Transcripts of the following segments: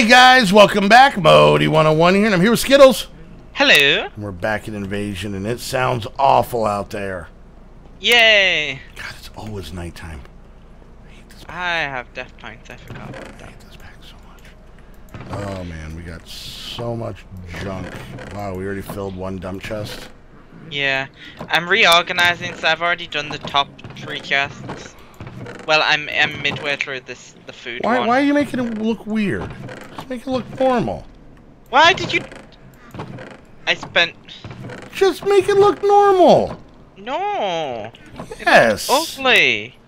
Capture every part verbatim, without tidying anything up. Hey guys, welcome back. Modii one oh one here, and I'm here with Skittles. Hello. And we're back at Invasion, and it sounds awful out there. Yay. God, it's always nighttime. I hate this. I have death pints, I forgot about that. I hate this pack so much. Oh man, we got so much junk. Wow, we already filled one dump chest. Yeah, I'm reorganizing, so I've already done the top three chests. Well, I'm, I'm midway through this the food why, one. Why are you making it look weird? Just make it look normal. Why did you... I spent... Just make it look normal! No! Yes! It was ugly!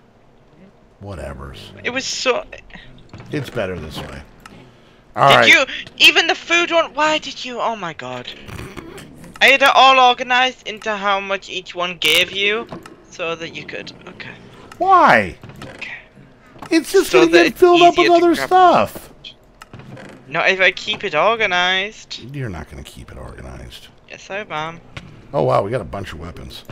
Whatevers. It was so... It's better this way. Alright. Did right. you... Even the food one... Why did you... Oh my god. I had it all organized into how much each one gave you, so that you could... Okay. Why? Okay. It's just so gonna get filled up with other stuff. No, if I keep it organized. You're not gonna keep it organized. Yes, I am. Oh wow, we got a bunch of weapons.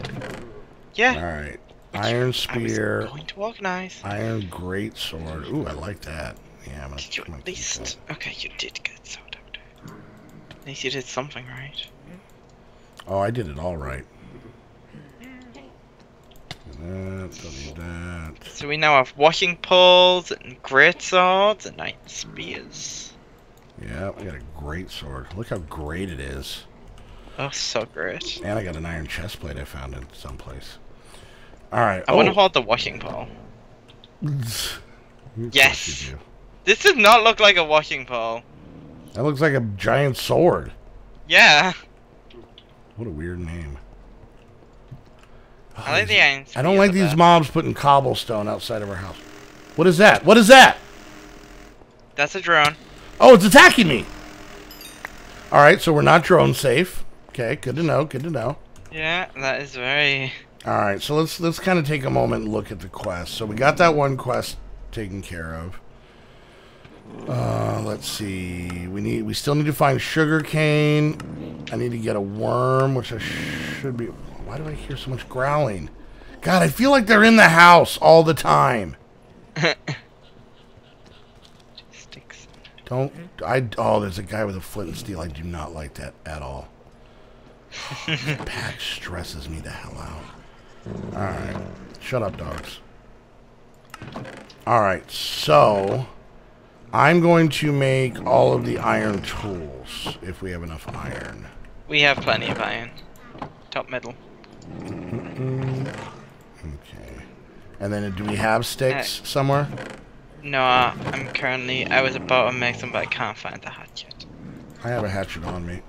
Yeah. All right. Which Iron spear. I was going to organize. Iron great sword. Ooh, I like that. Yeah. I'm gonna, did you I'm at least? Okay, you did good. So don't do it. At least you did something right. Oh, I did it all right. That, that. So we now have washing poles and great swords and iron spears. Yeah, we got a great sword. Look how great it is. Oh, so great. And I got an iron chest plate I found in someplace. Alright. I oh. want to hold the washing pole. Yes! This does not look like a washing pole. That looks like a giant sword. Yeah. What a weird name. Oh, I like the iron. I don't like these mobs putting cobblestone outside of our house. What is that? What is that? That's a drone. Oh, it's attacking me. All right, so we're not drone safe. Okay, good to know. Good to know. Yeah, that is very. All right, so let's let's kind of take a moment and look at the quest. So we got that one quest taken care of. Uh, let's see. We need. We still need to find sugar cane. I need to get a worm, which I should be. Why do I hear so much growling? God, I feel like they're in the house all the time. Don't I? Oh, there's a guy with a flint and steel. I do not like that at all. That pack stresses me the hell out. All right, shut up, dogs. All right, so I'm going to make all of the iron tools if we have enough iron. We have plenty of iron. Top metal. Mm-hmm. Okay. And then do we have sticks uh, somewhere? No, I'm currently... I was about to make some, but I can't find the hatchet. I have a hatchet on me.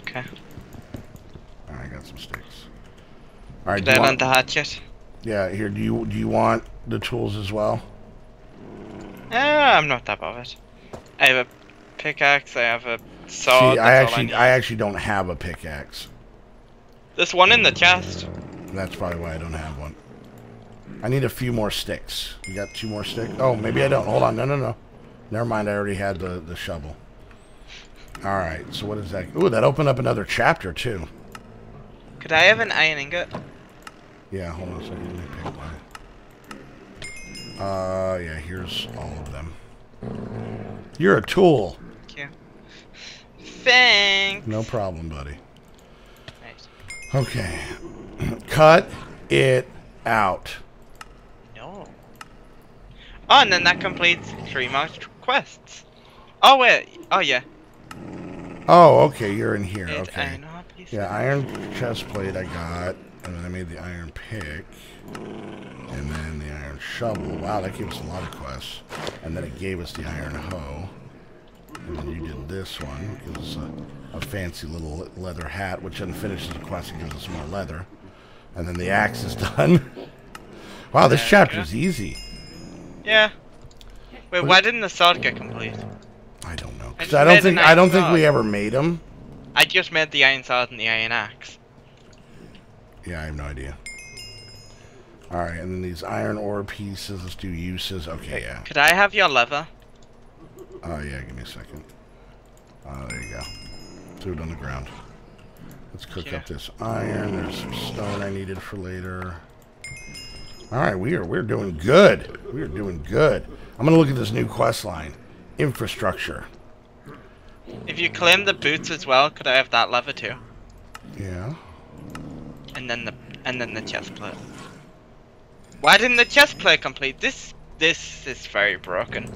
Okay. Alright, I got some sticks. Alright, do I want the hatchet? Yeah, here, do you, do you want the tools as well? Uh, I'm not that bothered. I have a pickaxe, I have a... So See, I actually, I, I actually don't have a pickaxe. There's one in the chest. That's probably why I don't have one. I need a few more sticks. You got two more sticks? Oh, maybe I don't. Hold on. No, no, no. Never mind. I already had the, the shovel. All right. So what is that? Ooh, that opened up another chapter, too. Could I have an iron ingot? Yeah, hold on a second. Let me pick one. Uh, yeah, here's all of them. You're a tool. Thanks. No problem, buddy. Nice. Okay. Cut it out. No. Oh, and then that completes three more quests. Oh, wait. Oh, yeah. Oh, okay. You're in here. Did okay. Iron yeah, iron chest plate I got. And then I made the iron pick. And then the iron shovel. Wow, that gave us a lot of quests. And then it gave us the iron hoe. And then you did this one, because it's a, a fancy little leather hat, which then finishes the quest and gives us more leather. And then the axe is done. Wow, this yeah, chapter is yeah. easy. Yeah. Wait, what? Why didn't the sword get complete? I don't know. Because I, I don't think I don't sword. think we ever made them. I just made the iron sword and the iron axe. Yeah, I have no idea. All right, and then these iron ore pieces. Let's do uses. Okay, yeah. Could I have your leather? Oh, yeah, give me a second. Oh, there you go. Throw it on the ground. Let's cook yeah. up this iron. There's some stone I needed for later. All right, we are we're doing good. We are doing good. I'm gonna look at this new quest line, infrastructure. If you claim the boots as well, could I have that lever too? Yeah. And then the and then the chest plate. Why didn't the chest plate complete? This this is very broken.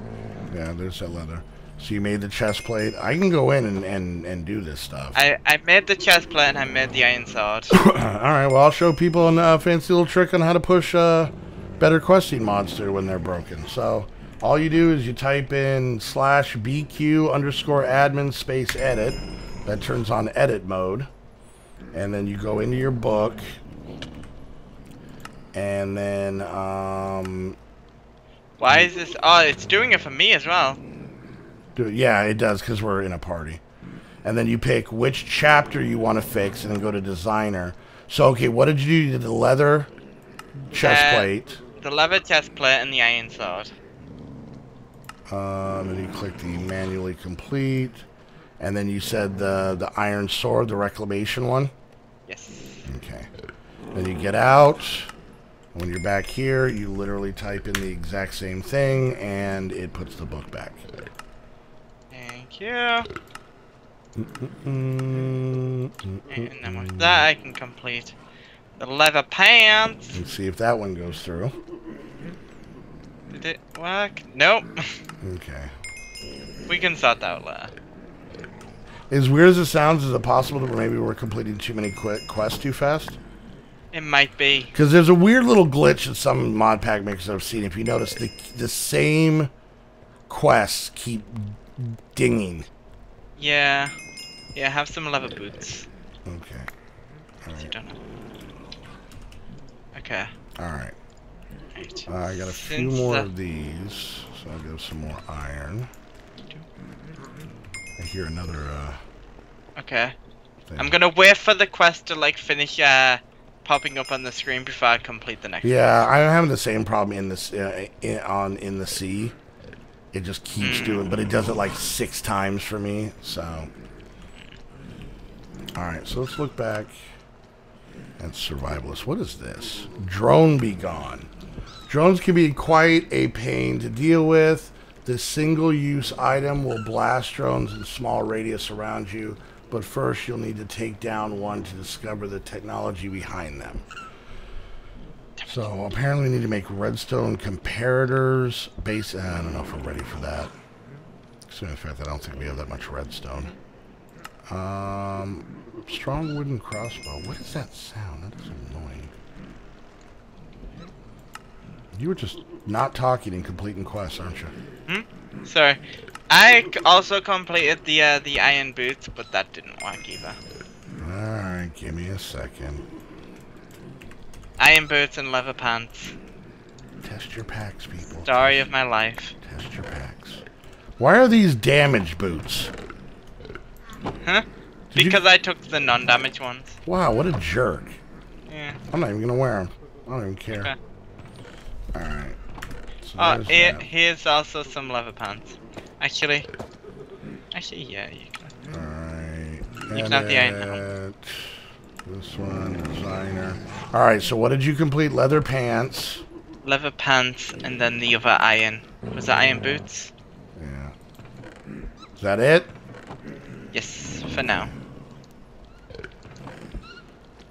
Yeah, there's that leather. So you made the chest plate. I can go in and, and, and do this stuff. I, I made the chest plate and I made the iron sword. Alright, well I'll show people a uh, fancy little trick on how to push uh, better questing mods through when they're broken. So all you do is you type in slash bq underscore admin space edit. That turns on edit mode. And then you go into your book. And then... Um, Why is this... Oh, it's doing it for me as well. Yeah, it does, because we're in a party. And then you pick which chapter you want to fix, and then go to designer. So, okay, what did you do? You did the leather chest uh, plate. The leather chest plate and the iron sword. Um, and you click the manually complete. And then you said the, the iron sword, the reclamation one? Yes. Okay. Then you get out. When you're back here, you literally type in the exact same thing, and it puts the book back. Thank you. Mm-mm-mm, mm-mm-mm. And then with that, I can complete the leather pants. Let's see if that one goes through. Did it work? Nope. Okay. We can sort that out later. As weird as it sounds, is it possible that maybe we're completing too many qu quests too fast? It might be. Because there's a weird little glitch that some mod pack makers I've seen. If you notice, the, the same quests keep dinging. Yeah. Yeah, have some leather boots. Okay. All right. You don't okay. Alright. Right. Uh, I got a Since few more of these. So I'll give some more iron. I hear another... Uh, okay. Thing. I'm going to wait for the quest to like finish... Uh, popping up on the screen before I complete the next yeah one. I'm having the same problem in this uh, in, on in the sea. It just keeps mm. doing, but it does it like six times for me. So alright, so let's look back at survivalist. What is this? Drone be gone. Drones can be quite a pain to deal with. This single use item will blast drones in small radius around you. But first, you'll need to take down one to discover the technology behind them. So, apparently we need to make redstone comparators. Base, I don't know if we're ready for that. As a matter of fact, I don't think we have that much redstone. Um, strong wooden crossbow. What is that sound? That is annoying. You were just not talking and completing quests, aren't you? Hmm? Sorry. I also completed the uh, the iron boots, but that didn't work either. Alright, give me a second. Iron boots and leather pants. Test your packs, people. Story of my life. Test your packs. Why are these damaged boots? Huh? Did because you... I took the non-damaged ones. Wow, what a jerk. Yeah. I'm not even going to wear them. I don't even care. Okay. Alright. So oh, here, here's also some leather pants. Actually, actually, yeah, you can. Alright. You can have the iron. This one, designer. Alright, so what did you complete? Leather pants. Leather pants, and then the other iron. Was that iron boots? Yeah. Is that it? Yes, for now.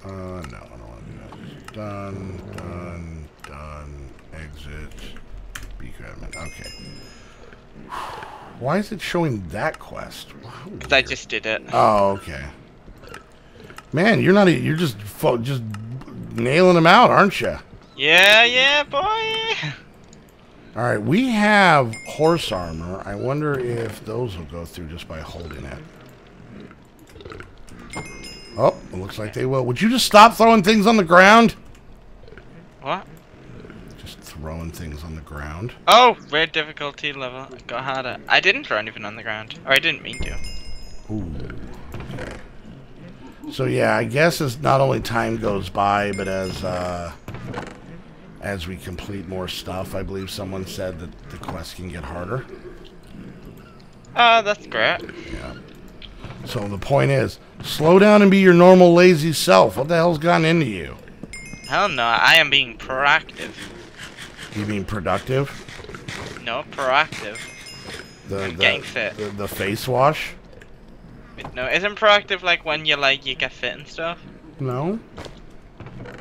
Uh, no, I don't want to do that. Done, done, done. Exit. Be admin. Okay. Why is it showing that quest? Because I just did it. Oh, okay. Man, you're not. A, you're just just nailing them out, aren't you? Yeah, yeah, boy. All right, we have horse armor. I wonder if those will go through just by holding it. Oh, it looks like they will. Would you just stop throwing things on the ground? What? Throwing things on the ground. Oh, red difficulty level. It got harder. I didn't throw anything on the ground. Or I didn't mean to. Ooh. Okay. So yeah, I guess as not only time goes by, but as uh, as we complete more stuff, I believe someone said that the quest can get harder. Oh, that's great. Yeah. So the point is, slow down and be your normal lazy self. What the hell's gotten into you? Hell no, I am being proactive. You mean productive? No, proactive. The, I'm the, getting fit. The, the face wash? No, isn't proactive like when you like you get fit and stuff? No.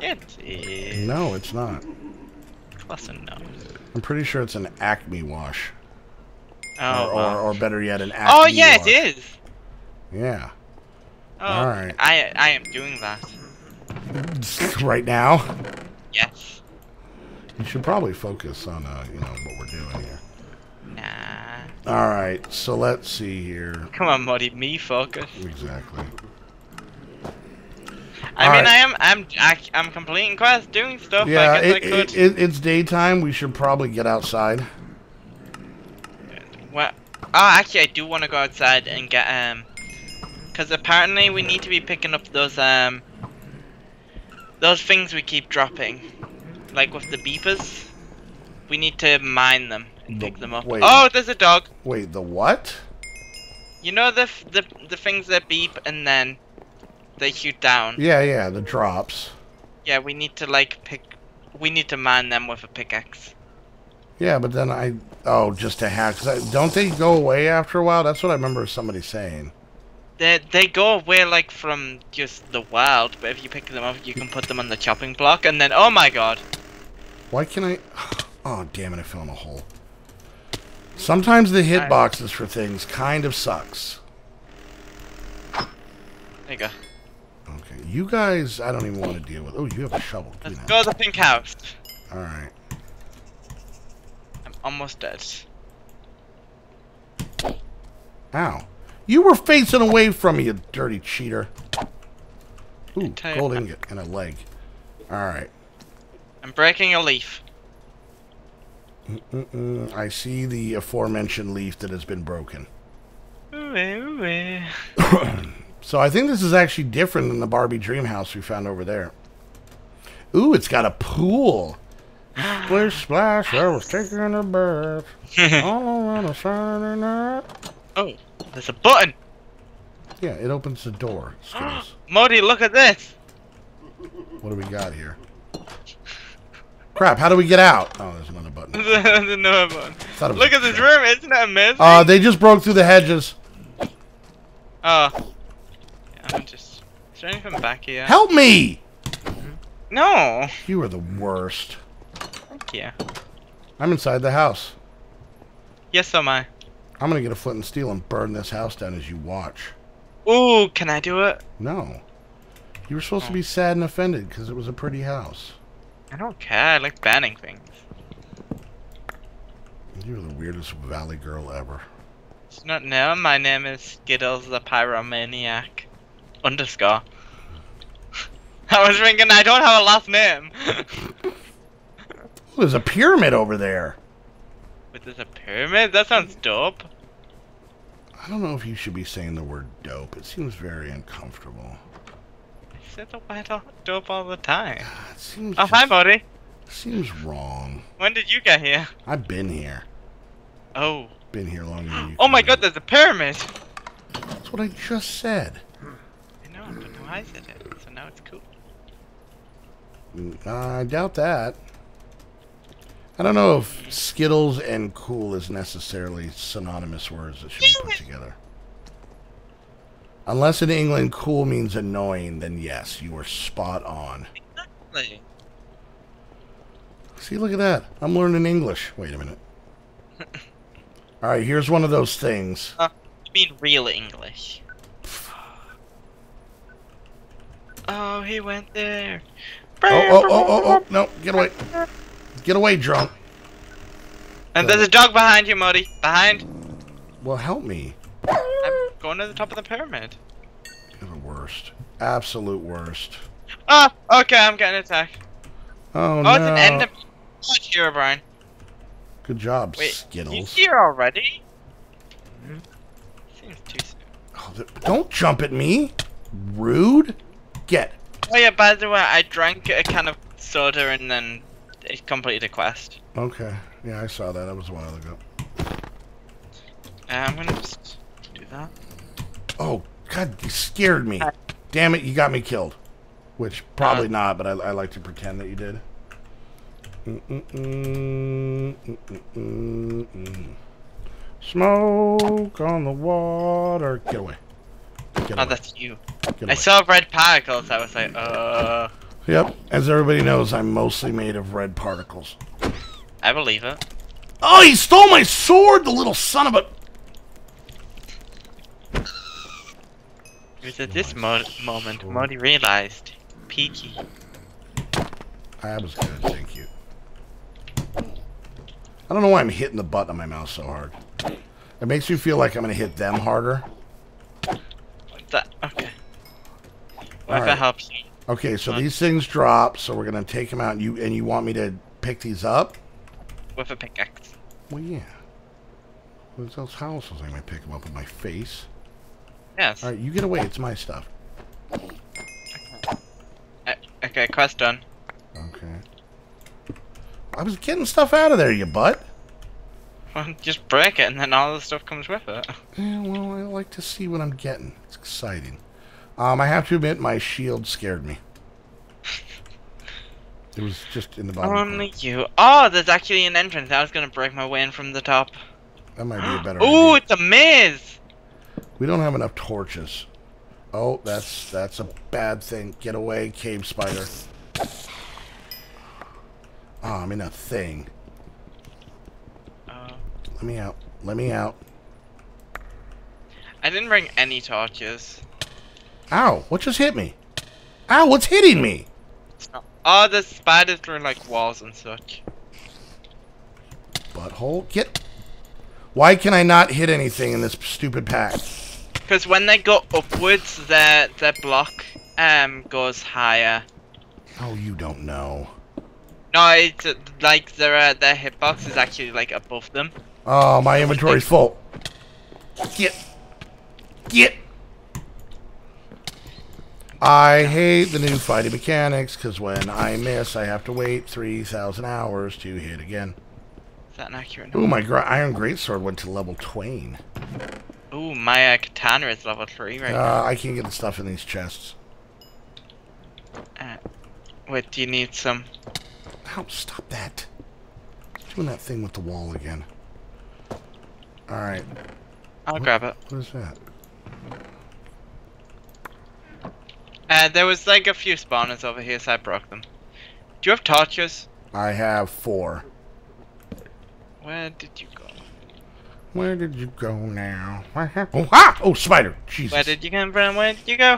It is. No, it's not. Close enough. I'm pretty sure it's an acne wash. Oh. Or, wow. or, or better yet, an acne. Oh yeah, wash. It is. Yeah. Oh, all right. I I am doing that. Right now. Yes. You should probably focus on uh you know what we're doing here. Nah. All right, so let's see here. Come on, Modii, me focus. Exactly. I All mean, right. I am, I'm, I, I'm completing quests, doing stuff. Yeah, I guess it, I could. It, it, it's daytime. We should probably get outside. What? Oh, actually, I do want to go outside and get um, because apparently we need to be picking up those um, those things we keep dropping, like with the beepers. We need to mine them and the, pick them up. Wait. Oh, there's a dog. Wait, the what? You know the the the things that beep and then. They shoot down. Yeah, yeah, the drops. Yeah, we need to like pick. We need to mine them with a pickaxe. Yeah, but then I oh, just to hack. Don't they go away after a while? That's what I remember somebody saying. They they go away like from just the wild, but if you pick them up, you can put them on the chopping block, and then oh my god. Why can I? Oh damn it! I fell in a hole. Sometimes the hitboxes for things kind of sucks. There you go. Okay, you guys, I don't even want to deal with. Oh, you have a shovel. Let's you know. go to the pink house. All right. I'm almost dead. Ow. You were facing away from me, you dirty cheater. Ooh, gold ingot and a leg. All right. I'm breaking a leaf. Mm-mm-mm. I see the aforementioned leaf that has been broken. Ooh, ooh, ooh. So I think this is actually different than the Barbie dream house we found over there. Ooh, it's got a pool. Splish splash, I was taking a bath. All around a Saturday night. Oh, there's a button. Yeah, it opens the door. Modii, look at this. What do we got here? Crap, how do we get out? Oh, there's another button. There's another button. Look at this room, isn't that amazing? Uh, they just broke through the hedges. Oh. I'm just. Is there anything back here? Help me! No! You are the worst. Thank you. I'm inside the house. Yes, am I? I'm gonna get a flint and steel and burn this house down as you watch. Ooh, can I do it? No. You were supposed oh. to be sad and offended because it was a pretty house. I don't care. I like banning things. You're the weirdest valley girl ever. It's not now. My name is Skittles the Pyromaniac. Underscore. I was thinking I don't have a last name. There's a pyramid over there. Wait, there's a pyramid? That sounds dope. I don't know if you should be saying the word dope. It seems very uncomfortable. I said the word dope all the time. It seems oh, just, hi, Modii. Seems wrong. When did you get here? I've been here. Oh. Been here longer than you. Oh my god, there's a pyramid. That's what I just said. I don't know why I said it, so now it's cool. Uh, I doubt that. I don't know if Skittles and cool is necessarily synonymous words that should be put together. Unless in England cool means annoying, then yes, you are spot on. Exactly. See, look at that. I'm learning English. Wait a minute. Alright, here's one of those things. Uh, I mean real English. Oh, he went there. Oh, oh, oh, oh, oh, no, get away. Get away, drunk. And there's a dog behind you, Modii. Behind. Well, help me. I'm going to the top of the pyramid. You're the worst. Absolute worst. Ah, oh, okay, I'm getting attacked. Oh, oh no. Oh, it's an end of... Oh, it's Herobrine. Good job, Wait, Skittles. Wait, you here already? Seems too soon. Oh, don't jump at me. Rude. Get. Oh yeah, by the way, I drank a can of soda and then it completed a quest. Okay. Yeah, I saw that. That was a while ago. Uh, I'm gonna just do that. Oh, god, you scared me. Damn it, you got me killed. Which, probably uh, not, but I, I like to pretend that you did. Mm-mm-mm, mm-mm-mm. Smoke on the water. Get away. Get away. Oh, that's you. Get away. I saw red particles. I was like, uh... Yep. As everybody knows, I'm mostly made of red particles. I believe it. Oh, he stole my sword, the little son of a... It was at this mo moment Modi realized. Peachy. I was good, thank you. I don't know why I'm hitting the button on my mouse so hard. It makes me feel like I'm going to hit them harder. That, okay. Well, if right. That helps me. Okay, so these things drop, so we're going to take them out, and you, and you want me to pick these up? With a pickaxe. Well, yeah. What else? How else was I going to pick them up with my face? Yes. Alright, you get away. It's my stuff. Okay, okay, quest done. Okay. I was getting stuff out of there, you butt. Well, just break it, and then all the stuff comes with it. Yeah, well, I like to see what I'm getting. It's exciting. Um, I have to admit, my shield scared me. It was just in the bottom. Only you. Oh, there's actually an entrance. I was going to break my way in from the top. That might be a better idea. Ooh, it's a maze! We don't have enough torches. Oh, that's that's a bad thing. Get away, cave spider. Oh, I'm in a thing. Uh, Let me out. Let me out. I didn't bring any torches. Ow, what just hit me? Ow, what's hitting me? Oh, the spiders through like walls and such. Butthole, get. Why can I not hit anything in this stupid pack? Because when they go upwards, their their block um goes higher. Oh, you don't know. No, it's like their uh, their hitbox is actually like above them. Oh, my inventory's full. Get, get. I hate the new fighting mechanics because when I miss, I have to wait three thousand hours to hit again. Is that an accurate number? Ooh, my iron greatsword went to level twain. Ooh, my uh, katana is level three right uh, now. I can't get the stuff in these chests. Uh, wait, do you need some? Ow, stop that. Doing that thing with the wall again. Alright. I'll what, grab it. What is that? Uh, there was like a few spawners over here, so I broke them. Do you have torches? I have four. Where did you go? Where did you go now? Oh, ah! Oh, spider! Jesus. Where did you come from? Where did you go?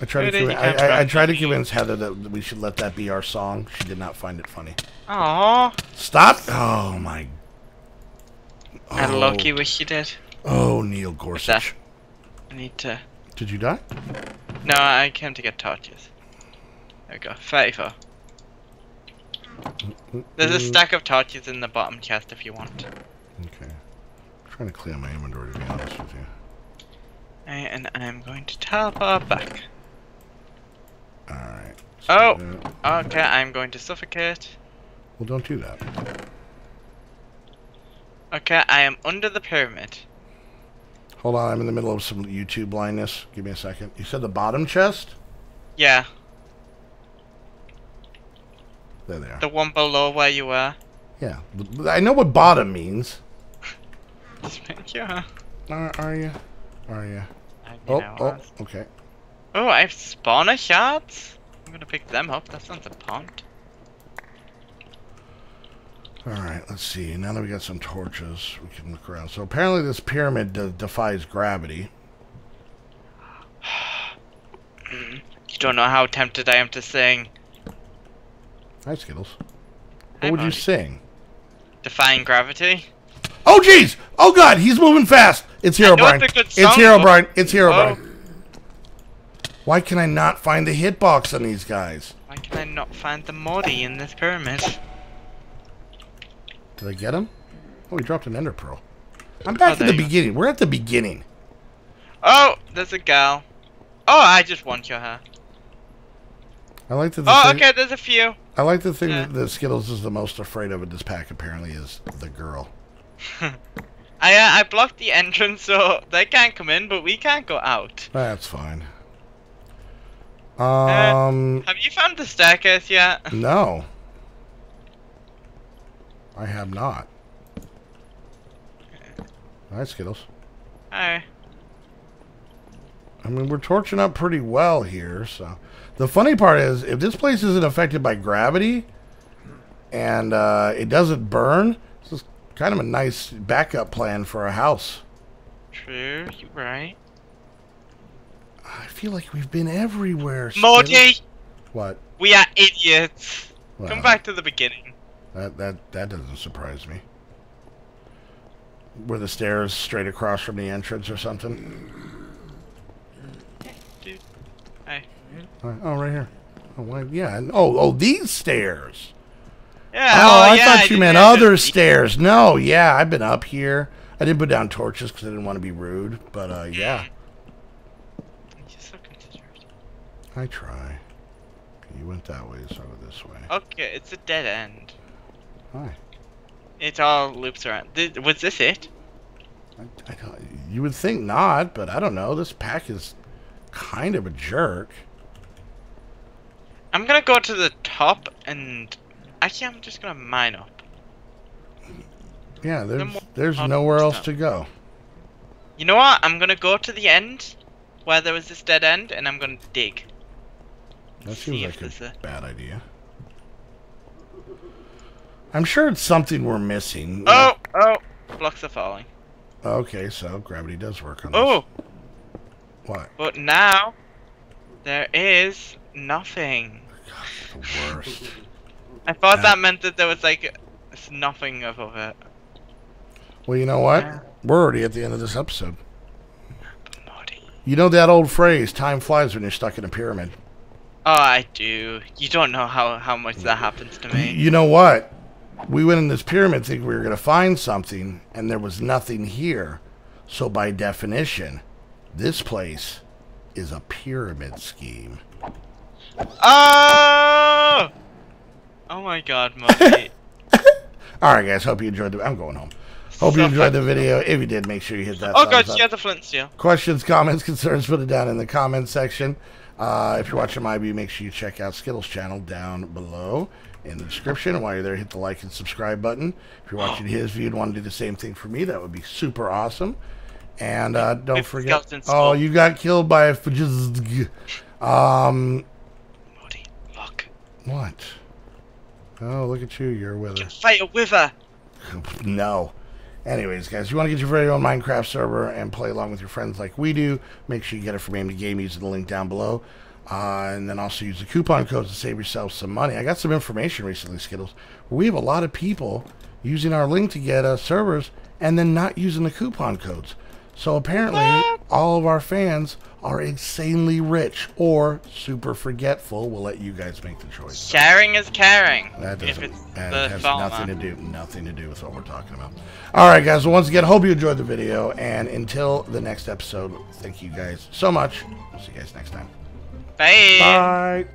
I tried, to, conv I, I, I tried to convince Heather that we should let that be our song. She did not find it funny. Aww. Stop! Oh, my... Oh. I lucky wish she did. Oh, Neil Gorsuch. I need to... Did you die? No, I came to get torches. There we go. thirty-four. Mm-hmm. There's a stack of torches in the bottom chest if you want. Okay. I'm trying to clear my inventory, to be honest with you. And I'm going to teleport back. Alright. So oh! There. Okay, I'm going to suffocate. Well, don't do that. Okay, I am under the pyramid. Hold on, I'm in the middle of some YouTube blindness. Give me a second. You said the bottom chest? Yeah. There they are. The one below where you were? Yeah. I know what bottom means. Yeah. Are, are you? Are you? I mean, oh, oh, okay. Oh, I have spawner shards? I'm gonna pick them up. That sounds a pond. Alright, let's see. Now that we got some torches, we can look around. So apparently this pyramid de defies gravity. You don't know how tempted I am to sing. Hi, Skittles. What Hi, would Marty. you sing? Defying gravity? Oh, jeez! Oh, God! He's moving fast! It's Herobrine. It's Herobrine. It's Herobrine. Oh. Why can I not find the hitbox on these guys? Why can I not find the Modi in this pyramid? Did I get him? Oh, he dropped an ender pearl. I'm back oh, at the beginning. Go. We're at the beginning. Oh, there's a gal. Oh, I just want your hair. I like that. Oh, okay, there's a few. I like the thing yeah. that the Skittles is the most afraid of in this pack. Apparently, is the girl. I uh, I blocked the entrance, so they can't come in, but we can't go out. That's fine. Um. Uh, have you found the staircase yet? No. I have not. Alright, Skittles. Hi. I mean, we're torching up pretty well here, so... The funny part is, if this place isn't affected by gravity, and uh, it doesn't burn, this is kind of a nice backup plan for a house. True, you're right. I feel like we've been everywhere. Modii! What? We are idiots. Well, come back to the beginning. That, that, that doesn't surprise me. Were the stairs straight across from the entrance or something? Dude. Hi. All right. Oh, right here. Oh, why, yeah. Oh, oh, these stairs. Yeah. Oh, oh I yeah, thought you I meant other stairs. No, yeah, I've been up here. I didn't put down torches because I didn't want to be rude, but uh, yeah. I try. You went that way, so I go this way. Okay, it's a dead end. Hi. It all loops around. Did, was this it? I, I don't, you would think not, but I don't know. This pack is kind of a jerk. I'm gonna go to the top and... Actually, I'm just gonna mine up. Yeah, there's, there's nowhere else to go. You know what? I'm gonna go to the end where there was this dead end, and I'm gonna dig. That seems like a bad idea. I'm sure it's something we're missing. Oh! Oh! Blocks are falling. Okay, so gravity does work on this. Oh! What? But now, there is nothing. God, the worst. I thought yeah. that meant that there was, like, nothing of it. Well, you know what? Yeah. We're already at the end of this episode. You know that old phrase, time flies when you're stuck in a pyramid. Oh, I do. You don't know how, how much that happens to me. You know what? We went in this pyramid thinking we were going to find something, and there was nothing here. So by definition, this place is a pyramid scheme. Oh! Oh my god, Modii. Alright guys, hope you enjoyed the... I'm going home. Hope you enjoyed the video. If you did, make sure you hit that. Oh god, she had the flint steel. Questions, comments, concerns, put it down in the comments section. Uh, if you're watching my view, make sure you check out Skittles' channel down below in the description. And while you're there, hit the like and subscribe button. If you're watching his view and want to do the same thing for me, that would be super awesome. And uh, don't forget. Oh, you got killed by a um. Modii, look. What? Oh, look at you. You're with her. Fight a wither. No. Anyways, guys, if you want to get your very own Minecraft server and play along with your friends like we do, make sure you get it from A two G dot G S using the link down below. Uh, and then also use the coupon codes to save yourself some money. I got some information recently, Skittles. We have a lot of people using our link to get uh, servers and then not using the coupon codes. So apparently, all of our fans are insanely rich or super forgetful. We'll let you guys make the choice. Sharing is caring. That doesn't, if it's that the has format. nothing to do, nothing to do with what we're talking about. All right, guys. Well, once again, hope you enjoyed the video, and until the next episode, thank you guys so much. We'll see you guys next time. Bye. Bye.